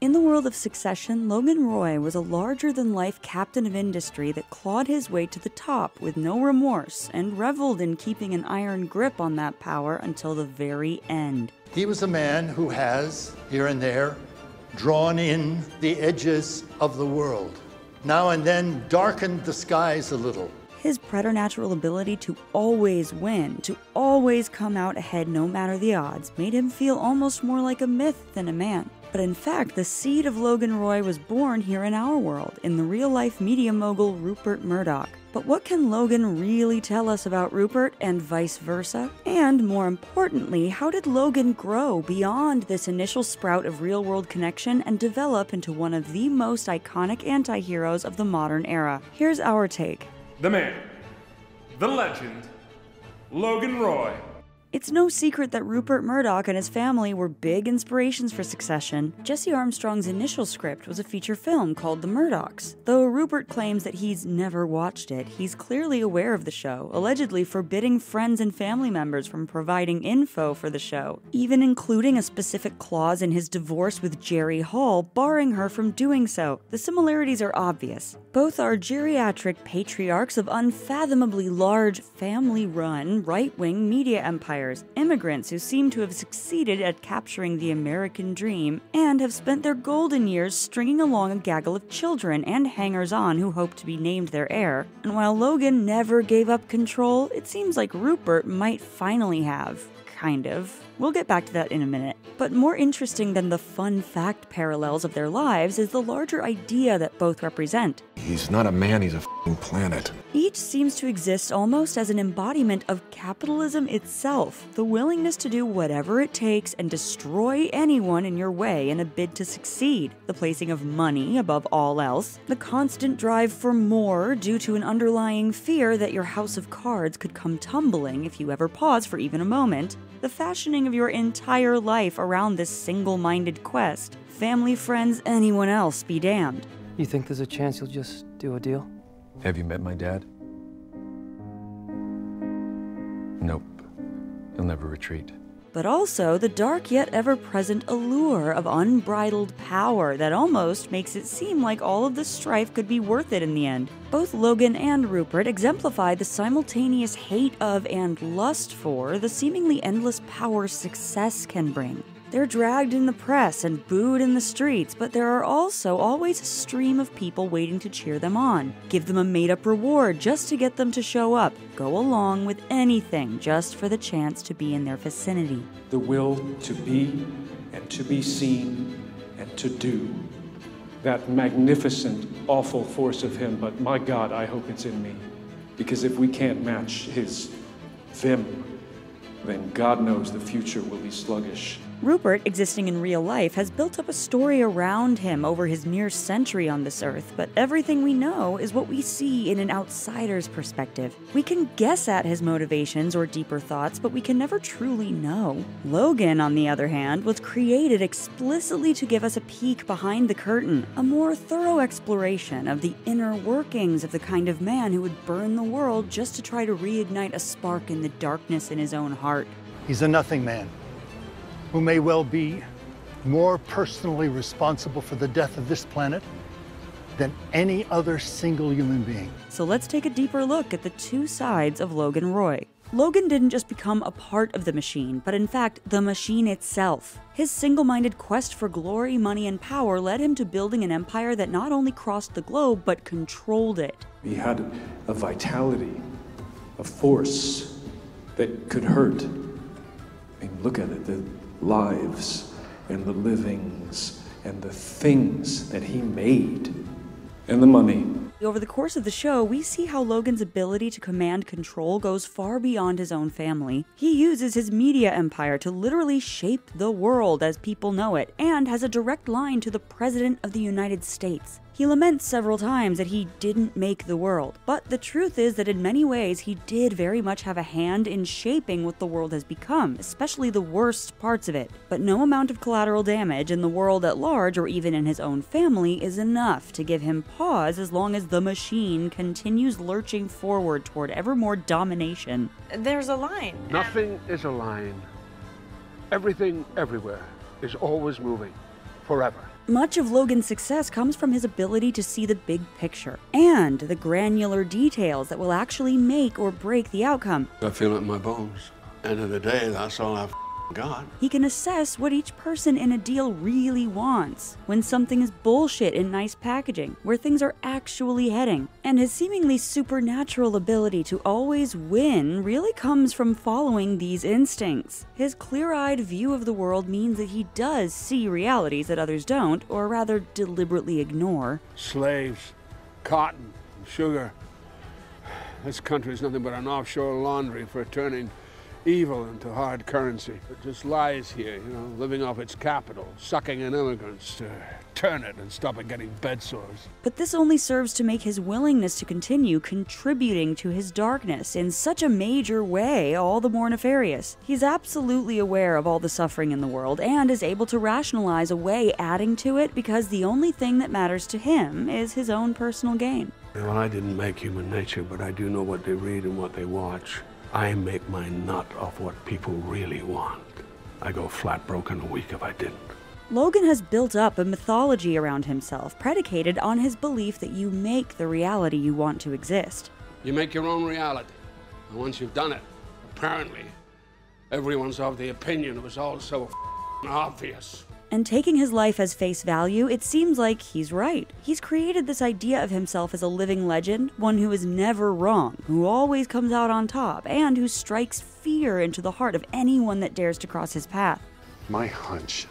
In the world of Succession, Logan Roy was a larger-than-life captain of industry that clawed his way to the top with no remorse and reveled in keeping an iron grip on that power until the very end. He was a man who has, here and there, drawn in the edges of the world, now and then darkened the skies a little. His preternatural ability to always win, to always come out ahead no matter the odds, made him feel almost more like a myth than a man. But in fact, the seed of Logan Roy was born here in our world, in the real-life media mogul Rupert Murdoch. But what can Logan really tell us about Rupert, and vice versa? And more importantly, how did Logan grow beyond this initial sprout of real-world connection and develop into one of the most iconic anti-heroes of the modern era? Here's our take. The man, the legend, Logan Roy. It's no secret that Rupert Murdoch and his family were big inspirations for Succession. Jesse Armstrong's initial script was a feature film called The Murdochs. Though Rupert claims that he's never watched it, he's clearly aware of the show, allegedly forbidding friends and family members from providing info for the show, even including a specific clause in his divorce with Jerry Hall barring her from doing so. The similarities are obvious. Both are geriatric patriarchs of unfathomably large, family-run, right-wing media empires. Immigrants who seem to have succeeded at capturing the American dream and have spent their golden years stringing along a gaggle of children and hangers-on who hope to be named their heir. And while Logan never gave up control, it seems like Rupert might finally have. Kind of. We'll get back to that in a minute. But more interesting than the fun fact parallels of their lives is the larger idea that both represent. He's not a man, he's a f***ing planet. Each seems to exist almost as an embodiment of capitalism itself, the willingness to do whatever it takes and destroy anyone in your way in a bid to succeed, the placing of money above all else, the constant drive for more due to an underlying fear that your house of cards could come tumbling if you ever pause for even a moment, the fashioning of your entire life around this single-minded quest. Family, friends, anyone else be damned. You think there's a chance you'll just do a deal? Have you met my dad? Nope. He'll never retreat. But also the dark yet ever-present allure of unbridled power that almost makes it seem like all of the strife could be worth it in the end. Both Logan and Rupert exemplify the simultaneous hate of and lust for the seemingly endless power success can bring. They're dragged in the press and booed in the streets, but there are also always a stream of people waiting to cheer them on. Give them a made-up reward just to get them to show up. Go along with anything just for the chance to be in their vicinity. The will to be and to be seen and to do. That magnificent, awful force of him, but my God, I hope it's in me. Because if we can't match his vim, then God knows the future will be sluggish. Rupert, existing in real life, has built up a story around him over his mere century on this earth, but everything we know is what we see in an outsider's perspective. We can guess at his motivations or deeper thoughts, but we can never truly know. Logan, on the other hand, was created explicitly to give us a peek behind the curtain, a more thorough exploration of the inner workings of the kind of man who would burn the world just to try to reignite a spark in the darkness in his own heart. He's a nothing man who may well be more personally responsible for the death of this planet than any other single human being. So let's take a deeper look at the two sides of Logan Roy. Logan didn't just become a part of the machine, but in fact, the machine itself. His single-minded quest for glory, money, and power led him to building an empire that not only crossed the globe, but controlled it. He had a vitality, a force that could hurt. I mean, look at it. The lives and the livings and the things that he made and the money. Over the course of the show, we see how Logan's ability to command control goes far beyond his own family. He uses his media empire to literally shape the world as people know it, and has a direct line to the President of the United States. He laments several times that he didn't make the world, but the truth is that in many ways he did very much have a hand in shaping what the world has become, especially the worst parts of it. But no amount of collateral damage in the world at large or even in his own family is enough to give him pause as long as the machine continues lurching forward toward ever more domination. There's a line. Nothing is a line. Everything everywhere is always moving, forever. Much of Logan's success comes from his ability to see the big picture and the granular details that will actually make or break the outcome. I feel it in my bones. End of the day, that's all I've got. He can assess what each person in a deal really wants, when something is bullshit in nice packaging, where things are actually heading. And his seemingly supernatural ability to always win really comes from following these instincts. His clear-eyed view of the world means that he does see realities that others don't, or rather deliberately ignore. Slaves, cotton, sugar. This country is nothing but an offshore laundry for turning evil into hard currency. It just lies here, you know, living off its capital, sucking in immigrants to turn it and stop it getting bedsores. But this only serves to make his willingness to continue contributing to his darkness in such a major way all the more nefarious. He's absolutely aware of all the suffering in the world and is able to rationalize away adding to it because the only thing that matters to him is his own personal gain. Well, I didn't make human nature, but I do know what they read and what they watch. I make my nut off what people really want. I go flat broke in a week if I didn't. Logan has built up a mythology around himself, predicated on his belief that you make the reality you want to exist. You make your own reality, and once you've done it, apparently, everyone's of the opinion it was all so obvious. And taking his life as face value, it seems like he's right. He's created this idea of himself as a living legend, one who is never wrong, who always comes out on top, and who strikes fear into the heart of anyone that dares to cross his path. My hunch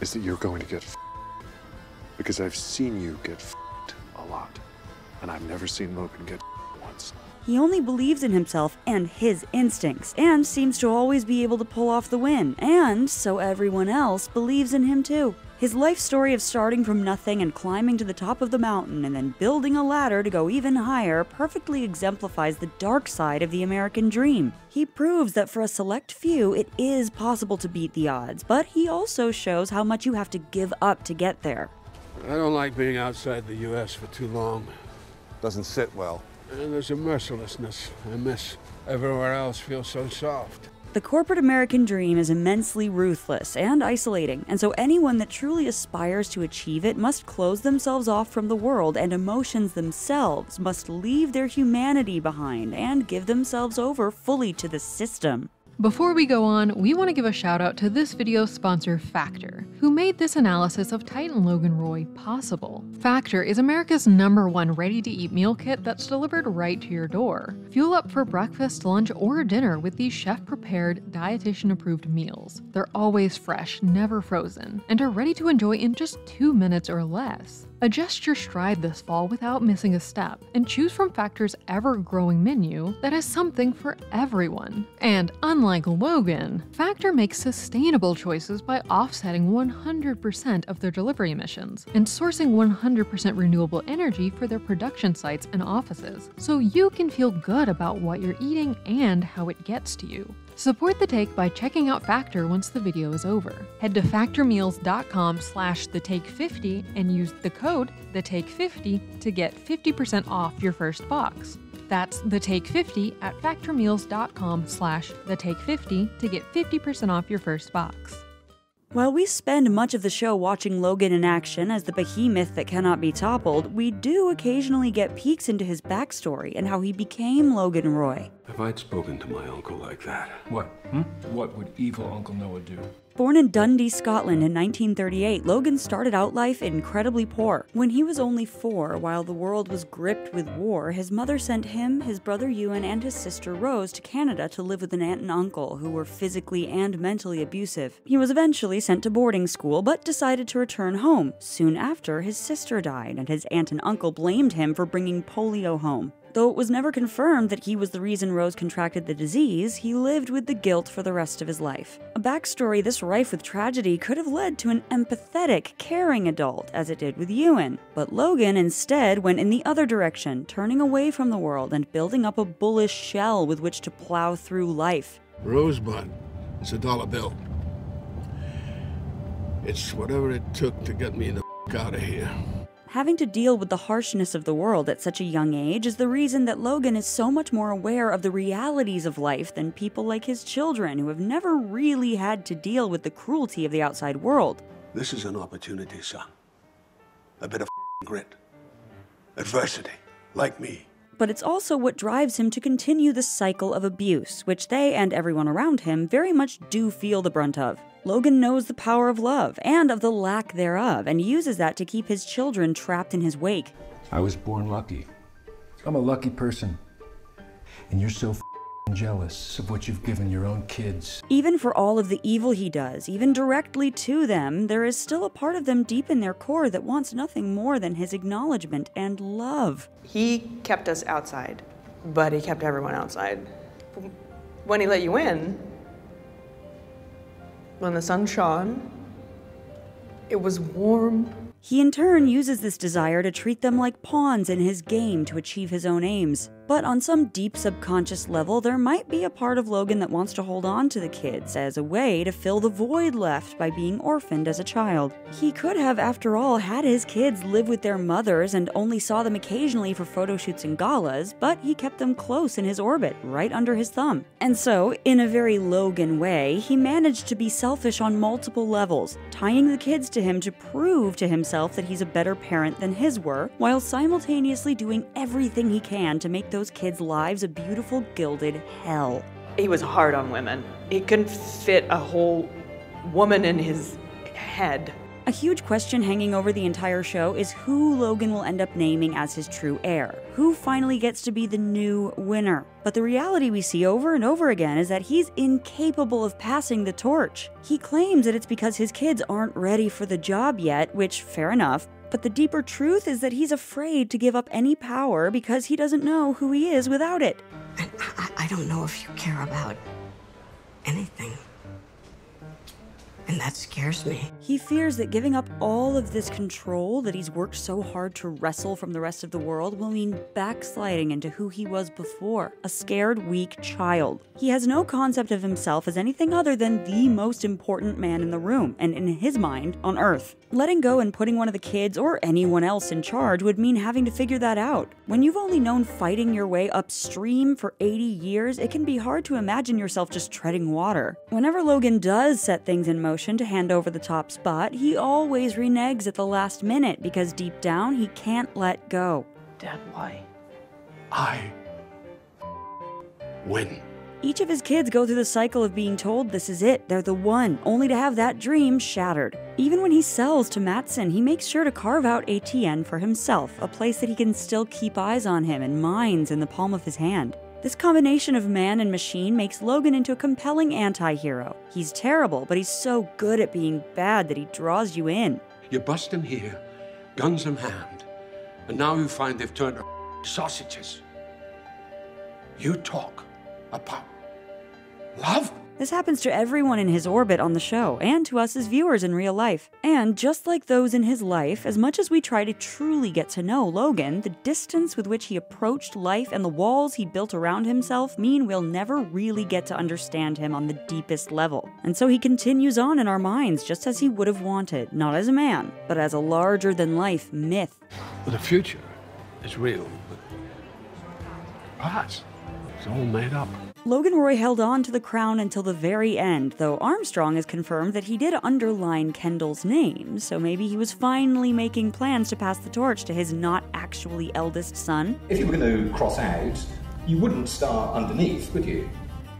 is that you're going to get f***ed, because I've seen you get f***ed a lot, and I've never seen Logan get f***ed once. He only believes in himself and his instincts, and seems to always be able to pull off the win, and so everyone else believes in him too. His life story of starting from nothing and climbing to the top of the mountain and then building a ladder to go even higher perfectly exemplifies the dark side of the American dream. He proves that for a select few, it is possible to beat the odds, but he also shows how much you have to give up to get there. I don't like being outside the U.S. for too long. Doesn't sit well. And there's a mercilessness I miss. Everywhere else feels so soft. The corporate American dream is immensely ruthless and isolating, and so anyone that truly aspires to achieve it must close themselves off from the world, and emotions themselves must leave their humanity behind and give themselves over fully to the system. Before we go on, we want to give a shout out to this video's sponsor, Factor, who made this analysis of Titan Logan Roy possible. Factor is America's #1 ready-to-eat meal kit that's delivered right to your door. Fuel up for breakfast, lunch, or dinner with these chef-prepared, dietitian-approved meals. They're always fresh, never frozen, and are ready to enjoy in just 2 minutes or less. Adjust your stride this fall without missing a step, and choose from Factor's ever-growing menu that has something for everyone. And unlike Logan, Factor makes sustainable choices by offsetting 100% of their delivery emissions and sourcing 100% renewable energy for their production sites and offices, so you can feel good about what you're eating and how it gets to you. Support The Take by checking out Factor once the video is over. Head to factormeals.com/thetake50 and use the code thetake50 to get 50% off your first box. That's thetake50 at factormeals.com/thetake50 to get 50% off your first box. While we spend much of the show watching Logan in action as the behemoth that cannot be toppled, we do occasionally get peeks into his backstory and how he became Logan Roy. If I'd spoken to my uncle like that... What would evil Uncle Noah do? Born in Dundee, Scotland in 1938, Logan started out life incredibly poor. When he was only 4, while the world was gripped with war, his mother sent him, his brother Ewan, and his sister Rose to Canada to live with an aunt and uncle who were physically and mentally abusive. He was eventually sent to boarding school, but decided to return home. Soon after, his sister died, and his aunt and uncle blamed him for bringing polio home. Though it was never confirmed that he was the reason Rose contracted the disease, he lived with the guilt for the rest of his life. A backstory this rife with tragedy could have led to an empathetic, caring adult, as it did with Ewan. But Logan instead went in the other direction, turning away from the world and building up a bullish shell with which to plow through life. Rosebud is a $1 bill. It's whatever it took to get me the f*** out of here. Having to deal with the harshness of the world at such a young age is the reason that Logan is so much more aware of the realities of life than people like his children, who have never really had to deal with the cruelty of the outside world. This is an opportunity, son. A bit of grit. Adversity, like me. But it's also what drives him to continue the cycle of abuse, which they and everyone around him very much do feel the brunt of. Logan knows the power of love, and of the lack thereof, and uses that to keep his children trapped in his wake. I was born lucky. I'm a lucky person. And you're so jealous of what you've given your own kids. Even for all of the evil he does, even directly to them, there is still a part of them deep in their core that wants nothing more than his acknowledgement and love. He kept us outside, but he kept everyone outside. When he let you in, when the sun shone, it was warm. He in turn uses this desire to treat them like pawns in his game to achieve his own aims. But on some deep subconscious level, there might be a part of Logan that wants to hold on to the kids as a way to fill the void left by being orphaned as a child. He could have, after all, had his kids live with their mothers and only saw them occasionally for photo shoots and galas, but he kept them close in his orbit, right under his thumb. And so, in a very Logan way, he managed to be selfish on multiple levels, tying the kids to him to prove to himself that he's a better parent than his were, while simultaneously doing everything he can to make those kids' lives a beautiful gilded hell. He was hard on women. He couldn't fit a whole woman in his head. A huge question hanging over the entire show is who Logan will end up naming as his true heir. Who finally gets to be the new winner? But the reality we see over and over again is that he's incapable of passing the torch. He claims that it's because his kids aren't ready for the job yet, which, fair enough, but the deeper truth is that he's afraid to give up any power because he doesn't know who he is without it. I don't know if you care about anything. And that scares me. He fears that giving up all of this control that he's worked so hard to wrestle from the rest of the world will mean backsliding into who he was before, a scared, weak child. He has no concept of himself as anything other than the most important man in the room, and in his mind, on Earth. Letting go and putting one of the kids or anyone else in charge would mean having to figure that out. When you've only known fighting your way upstream for 80 years, it can be hard to imagine yourself just treading water. Whenever Logan does set things in motion to hand over the top spot, he always reneges at the last minute because deep down he can't let go. Dad, why? I win. Each of his kids go through the cycle of being told this is it, they're the one, only to have that dream shattered. Even when he sells to Matson, he makes sure to carve out ATN for himself, a place that he can still keep eyes on him and minds in the palm of his hand. This combination of man and machine makes Logan into a compelling anti-hero. He's terrible, but he's so good at being bad that he draws you in. You bust him here, guns in hand, and now you find they've turned to sausages. You talk about love? This happens to everyone in his orbit on the show, and to us as viewers in real life. And just like those in his life, as much as we try to truly get to know Logan, the distance with which he approached life and the walls he built around himself mean we'll never really get to understand him on the deepest level. And so he continues on in our minds, just as he would have wanted, not as a man, but as a larger-than-life myth. Well, the future is real, but past, it's all made up. Logan Roy held on to the crown until the very end, though Armstrong has confirmed that he did underline Kendall's name, so maybe he was finally making plans to pass the torch to his not-actually eldest son. If you were going to cross out, you wouldn't start underneath, would you?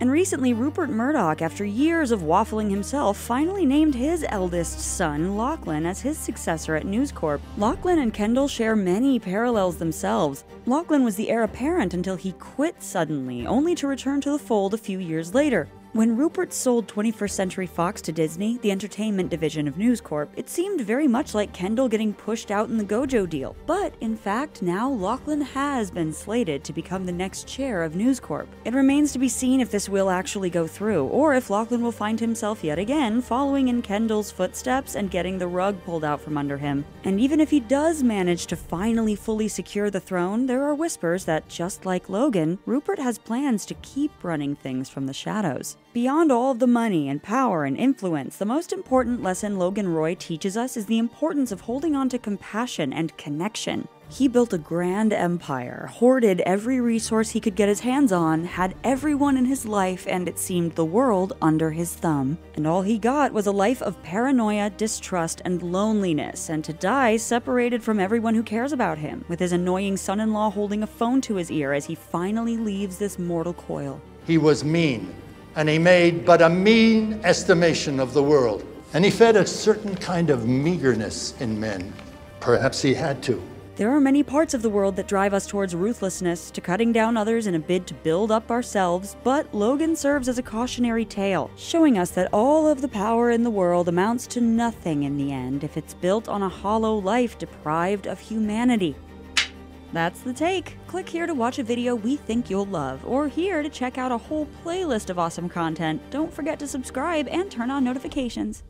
And recently, Rupert Murdoch, after years of waffling himself, finally named his eldest son, Lachlan, as his successor at News Corp. Lachlan and Kendall share many parallels themselves. Lachlan was the heir apparent until he quit suddenly, only to return to the fold a few years later. When Rupert sold 21st Century Fox to Disney, the entertainment division of News Corp, it seemed very much like Kendall getting pushed out in the Gojo deal. But, in fact, now Lachlan has been slated to become the next chair of News Corp. It remains to be seen if this will actually go through, or if Lachlan will find himself yet again following in Kendall's footsteps and getting the rug pulled out from under him. And even if he does manage to finally fully secure the throne, there are whispers that, just like Logan, Rupert has plans to keep running things from the shadows. Beyond all of the money and power and influence, the most important lesson Logan Roy teaches us is the importance of holding on to compassion and connection. He built a grand empire, hoarded every resource he could get his hands on, had everyone in his life and it seemed the world under his thumb. And all he got was a life of paranoia, distrust, and loneliness, and to die separated from everyone who cares about him, with his annoying son-in-law holding a phone to his ear as he finally leaves this mortal coil. He was mean, and he made but a mean estimation of the world. And he fed a certain kind of meagerness in men. Perhaps he had to. There are many parts of the world that drive us towards ruthlessness, to cutting down others in a bid to build up ourselves, but Logan serves as a cautionary tale, showing us that all of the power in the world amounts to nothing in the end if it's built on a hollow life deprived of humanity. That's The Take. Click here to watch a video we think you'll love, or here to check out a whole playlist of awesome content. Don't forget to subscribe and turn on notifications.